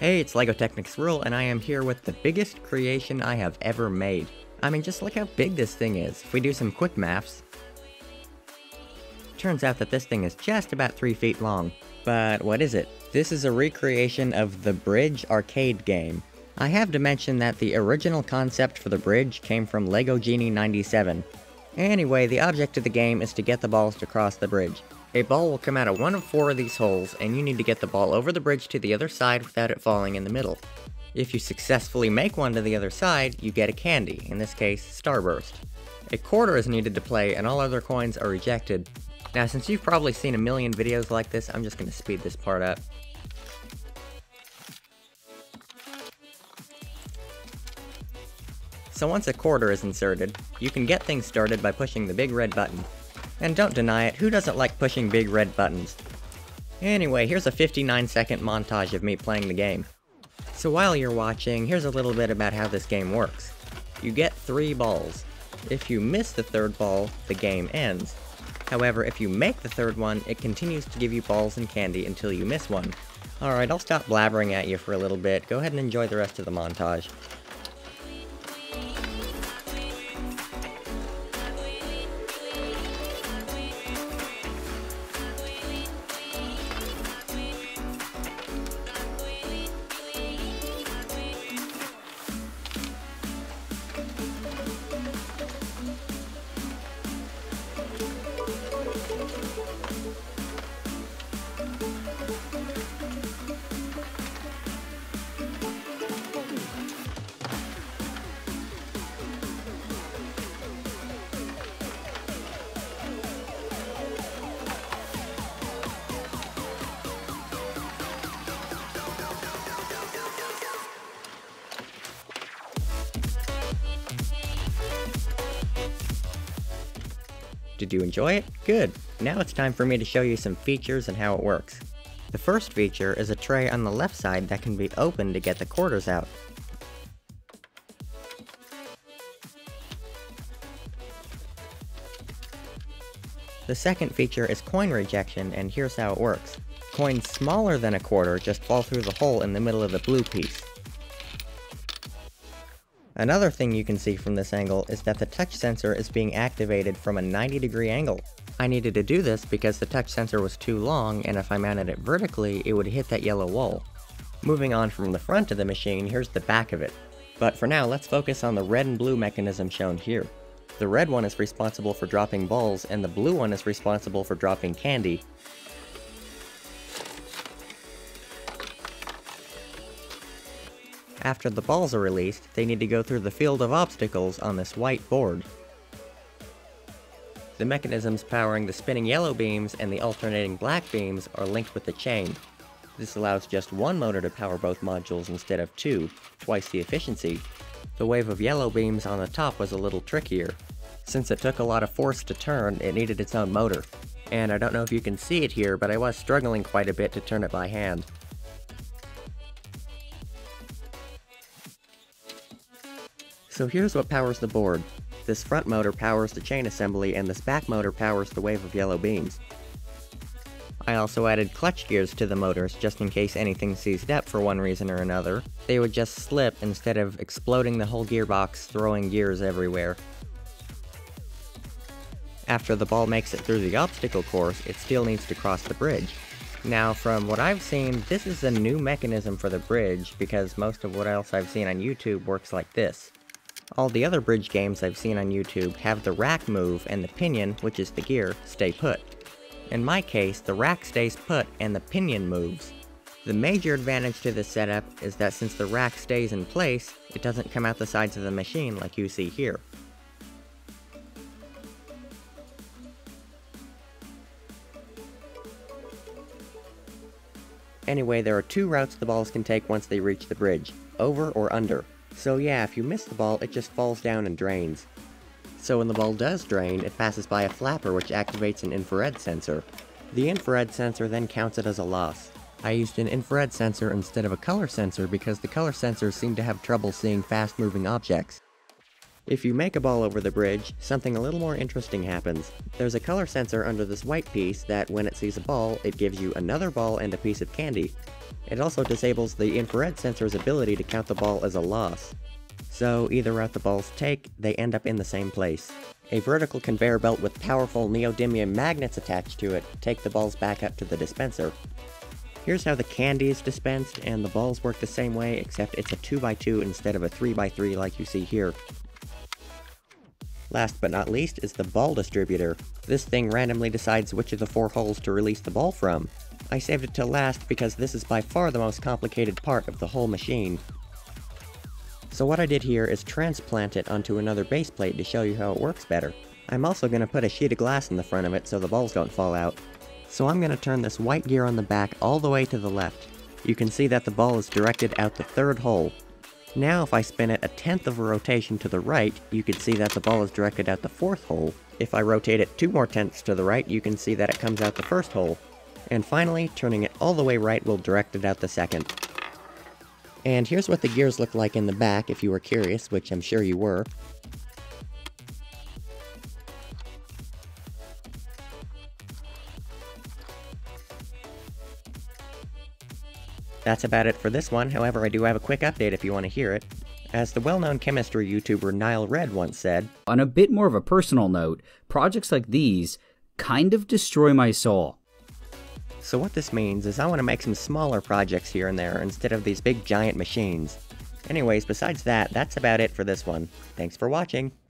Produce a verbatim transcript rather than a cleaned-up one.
Hey, it's Legotechnic's Rule, and I am here with the biggest creation I have ever made. I mean, just look how big this thing is. If we do some quick maths, turns out that this thing is just about three feet long. But what is it? This is a recreation of the Bridge arcade game. I have to mention that the original concept for the bridge came from Legogenie ninety-seven. Anyway, the object of the game is to get the balls to cross the bridge. A ball will come out of one of four of these holes, and you need to get the ball over the bridge to the other side without it falling in the middle. If you successfully make one to the other side, you get a candy, in this case, Starburst. A quarter is needed to play, and all other coins are rejected. Now, since you've probably seen a million videos like this, I'm just going to speed this part up. So once a quarter is inserted, you can get things started by pushing the big red button. And don't deny it, who doesn't like pushing big red buttons? Anyway, here's a fifty-nine second montage of me playing the game. So while you're watching, here's a little bit about how this game works. You get three balls. If you miss the third ball, the game ends. However, if you make the third one, it continues to give you balls and candy until you miss one. Alright, I'll stop blabbering at you for a little bit. Go ahead and enjoy the rest of the montage. Did you enjoy it? Good! Now it's time for me to show you some features and how it works. The first feature is a tray on the left side that can be opened to get the quarters out. The second feature is coin rejection, and here's how it works. Coins smaller than a quarter just fall through the hole in the middle of the blue piece. Another thing you can see from this angle is that the touch sensor is being activated from a ninety degree angle. I needed to do this because the touch sensor was too long, and if I mounted it vertically, it would hit that yellow wall. Moving on from the front of the machine, here's the back of it. But for now, let's focus on the red and blue mechanism shown here. The red one is responsible for dropping balls, and the blue one is responsible for dropping candy. After the balls are released, they need to go through the field of obstacles on this white board. The mechanisms powering the spinning yellow beams and the alternating black beams are linked with the chain. This allows just one motor to power both modules instead of two, twice the efficiency. The wave of yellow beams on the top was a little trickier. Since it took a lot of force to turn, it needed its own motor. And I don't know if you can see it here, but I was struggling quite a bit to turn it by hand. So here's what powers the board. This front motor powers the chain assembly, and this back motor powers the wave of yellow beams. I also added clutch gears to the motors just in case anything seized up for one reason or another. They would just slip instead of exploding the whole gearbox, throwing gears everywhere. After the ball makes it through the obstacle course, it still needs to cross the bridge. Now, from what I've seen, this is a new mechanism for the bridge because most of what else I've seen on YouTube works like this. All the other bridge games I've seen on YouTube have the rack move and the pinion, which is the gear, stay put. In my case, the rack stays put and the pinion moves. The major advantage to this setup is that since the rack stays in place, it doesn't come out the sides of the machine like you see here. Anyway, there are two routes the balls can take once they reach the bridge, over or under. So yeah, if you miss the ball, it just falls down and drains. So when the ball does drain, it passes by a flapper which activates an infrared sensor. The infrared sensor then counts it as a loss. I used an infrared sensor instead of a color sensor because the color sensors seem to have trouble seeing fast-moving objects. If you make a ball over the bridge, something a little more interesting happens. There's a color sensor under this white piece that when it sees a ball, it gives you another ball and a piece of candy. It also disables the infrared sensor's ability to count the ball as a loss. So either route the balls take, they end up in the same place. A vertical conveyor belt with powerful neodymium magnets attached to it take the balls back up to the dispenser. Here's how the candy is dispensed, and the balls work the same way, except it's a two by two instead of a three by three like you see here. Last but not least is the ball distributor. This thing randomly decides which of the four holes to release the ball from. I saved it till last because this is by far the most complicated part of the whole machine. So what I did here is transplant it onto another base plate to show you how it works better. I'm also going to put a sheet of glass in the front of it so the balls don't fall out. So I'm going to turn this white gear on the back all the way to the left. You can see that the ball is directed out the third hole. Now if I spin it a tenth of a rotation to the right, you can see that the ball is directed out the fourth hole. If I rotate it two more tenths to the right, you can see that it comes out the first hole. And finally, turning it all the way right will direct it out the second. And here's what the gears look like in the back if you were curious, which I'm sure you were. That's about it for this one, however I do have a quick update if you want to hear it. As the well-known chemistry YouTuber Nile Red once said, "On a bit more of a personal note, projects like these kind of destroy my soul." So what this means is I want to make some smaller projects here and there instead of these big giant machines. Anyways, besides that, that's about it for this one. Thanks for watching!